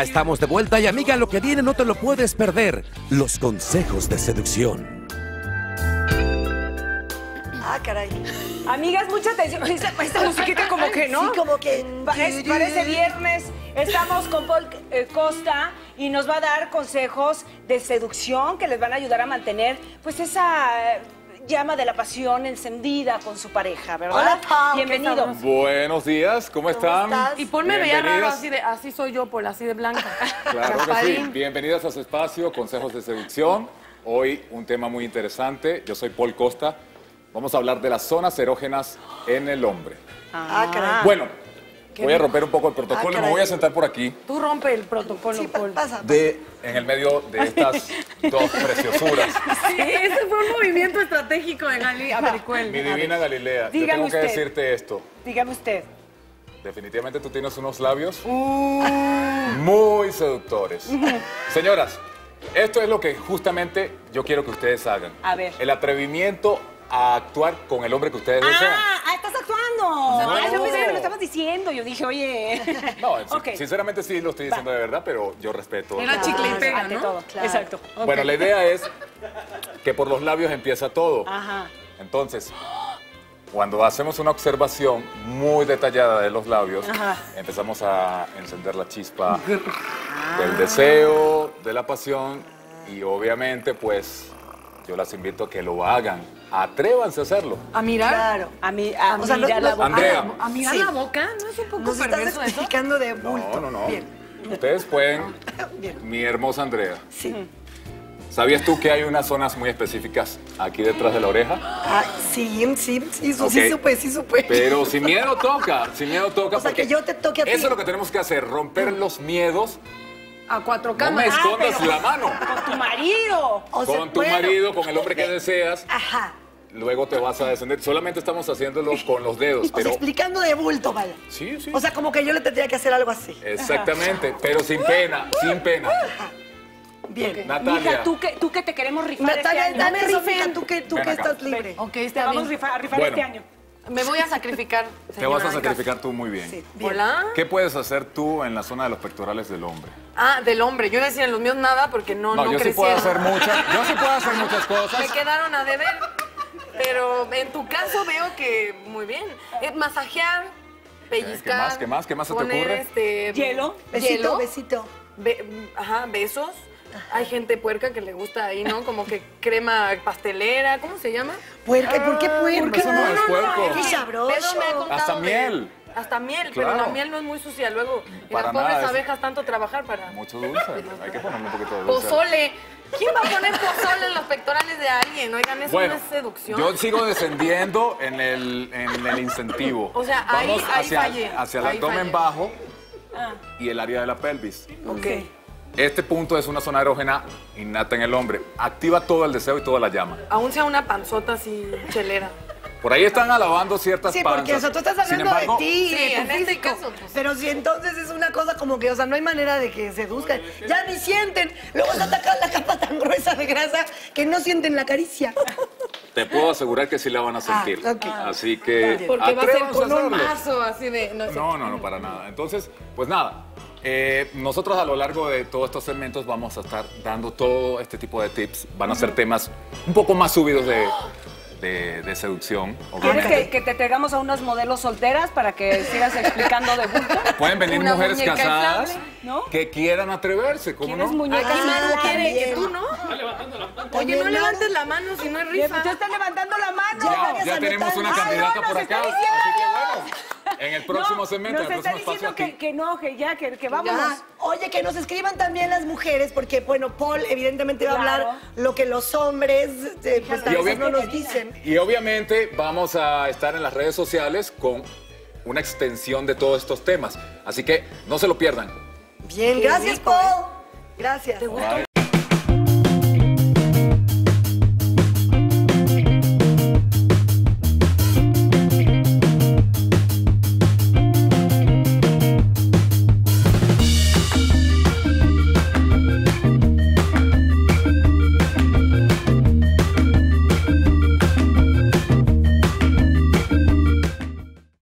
Estamos de vuelta y amiga, lo que viene no te lo puedes perder. Los consejos de seducción. Ah, caray. Amigas, mucha atención. Esta musiquita como que no. Sí, como que... Parece viernes. Estamos con Paul Costa y nos va a dar consejos de seducción que les van a ayudar a mantener pues esa... llama de la pasión encendida con su pareja, ¿verdad? Hola, Pau. Bienvenido. Buenos días, ¿Cómo están? Y ponme bella raro así soy yo, Paul, así de blanca. Claro que sí. Bienvenidas a su espacio, consejos de seducción. Hoy un tema muy interesante. Yo soy Paul Costa. Vamos a hablar de las zonas erógenas en el hombre. Ah, caray. Bueno, voy a romper un poco el protocolo. Me voy a sentar por aquí. Tú rompe el protocolo, sí, Paul. Pasa. En el medio de estas dos preciosuras. Sí, ese fue un movimiento estratégico de Galilea. Mi divina Galilea, yo tengo que decirte esto. Dígame usted. Definitivamente tú tienes unos labios muy seductores. Señoras, esto es lo que justamente yo quiero que ustedes hagan. A ver. El atrevimiento a actuar con el hombre que ustedes desean. Ah, estás actuando. No. Yo pensé que me lo estabas diciendo. Yo dije, oye. No, okay. Sinceramente sí lo estoy diciendo de verdad, pero yo respeto. Era chicle y pega, ¿no? Todo, claro. Exacto. Okay. Bueno, la idea es que por los labios empieza todo. Ajá. Entonces, cuando hacemos una observación muy detallada de los labios, empezamos a encender la chispa del deseo, de la pasión y obviamente, pues, yo las invito a que lo hagan. Atrévanse a hacerlo. A mirar. Claro. A mirar la boca. Andrea. A mirar la boca. ¿No es un poco perverso eso? De bulto. No. Bien. Ustedes pueden... Bien. Mi hermosa Andrea. Sí. ¿Sabías tú que hay unas zonas muy específicas aquí detrás de la oreja? Ah, sí. Okay. Sí supe. Pero sin miedo toca. Sin miedo toca. O sea, que yo te toque a ti. Eso es lo que tenemos que hacer. Romper los miedos. A cuatro camas. No me escondas la mano. Con tu marido. Con el hombre que deseas. Ajá. Luego te vas a descender. Solamente estamos haciéndolo con los dedos. Pero... O sea, explicando de bulto, vaya. Sí. O sea, como que yo le tendría que hacer algo así. Exactamente, pero sin pena, sin pena. Bien. Okay. Natalia. Mija, tú que te queremos rifar Natalia, este año. Natalia, dame rifa, tú que estás libre. Ok, está bien. Vamos a rifar este año. Me voy a sacrificar, señora. Te vas a sacrificar tú muy bien. Sí, bien. Hola. ¿Qué puedes hacer tú en la zona de los pectorales del hombre? Ah, del hombre. Yo decía en los míos nada porque no crecieron. Yo sí puedo hacer muchas cosas. Me quedaron a deber. Pero en tu caso veo que muy bien. Masajear, pellizcar. ¿Qué más se te ocurre? Hielo. Besito. Besos. Hay gente puerca que le gusta ahí, ¿no? Como que crema pastelera, ¿cómo se llama? Puerca, ¿por qué puerca? Eso no es puerco. Es sabroso. Hasta miel. Hasta miel, claro. Pero la miel no es muy sucia. Luego, para las pobres abejas tanto trabajar para... Mucho dulce, hay que ponerle un poquito de dulce. Pozole. ¿Quién va a poner pozole en los pectorales de alguien? Oigan, eso no es seducción. Yo sigo descendiendo en el incentivo. O sea, vamos hacia el abdomen bajo y el área de la pelvis. Ok. Este punto es una zona erógena innata en el hombre. Activa todo el deseo y toda la llama. Aún sea una panzota así chelera. Por ahí están alabando ciertas panzas. Sí, porque eso tú estás hablando de ti. Sí, en este caso. Pero si entonces es una cosa como que, o sea, no hay manera de que seduzcan. Ya ni sienten. Luego se atacan la capa tan gruesa de grasa que no sienten la caricia. Te puedo asegurar que sí la van a sentir. Okay. Así que... Porque va a ser con un mazo así de... No, para nada. Entonces, pues nada. Nosotros a lo largo de todos estos segmentos vamos a estar dando todo este tipo de tips. Van a ser temas un poco más subidos de seducción. ¿Quieres que te traigamos a unas modelos solteras para que sigas explicando de bulto? Pueden venir mujeres casadas que quieran atreverse, ¿cómo no? Muñeca quiere, tú no. Está levantando la mano. Oye, no levantes la mano si no es rifa. Tú estás levantando la mano. Ya tenemos una candidata por acá. En el próximo segmento. Nos está diciendo que no, que vámonos. Oye, que nos escriban también las mujeres, porque, bueno, Paul evidentemente va a hablar lo que los hombres no nos dicen. Y obviamente vamos a estar en las redes sociales con una extensión de todos estos temas. Así que no se lo pierdan. Bien, gracias, Paul. Gracias.